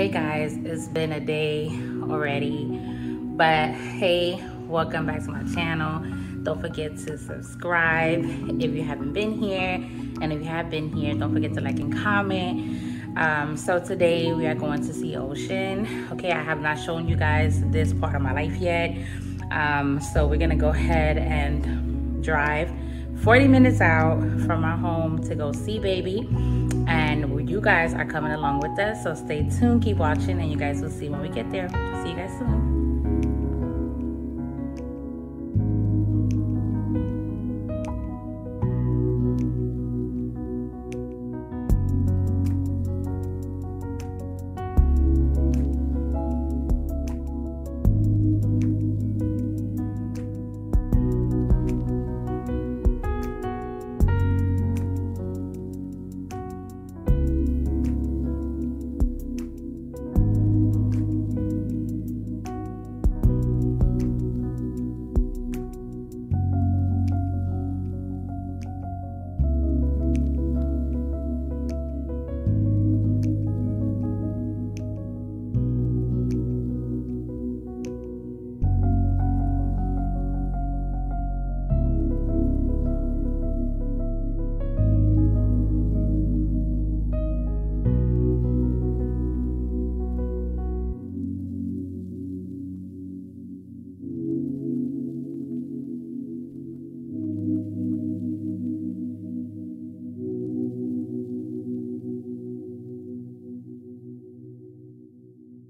Hey guys, it's been a day already, but hey, welcome back to my channel. Don't forget to subscribe if you haven't been here, and if you have been here, don't forget to like and comment. So today we are going to see Ocean. Okay, I have not shown you guys this part of my life yet, so we're gonna go ahead and drive 40 minutes out from our home to go see baby, and you guys are coming along with us, so stay tuned, keep watching, and you guys will see when we get there. See you guys soon.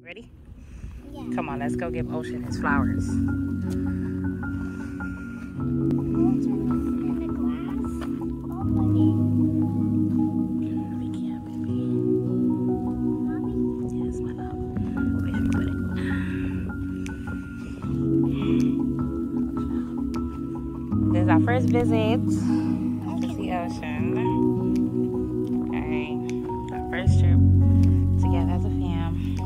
Ready? Yeah. Come on, let's go give Ocean his flowers. This is our first visit to see Ocean. Alright, our first trip together as a fam.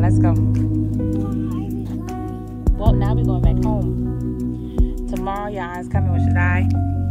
Let's go. Well, now we're going back home. Tomorrow, y'all is coming with Shaddai.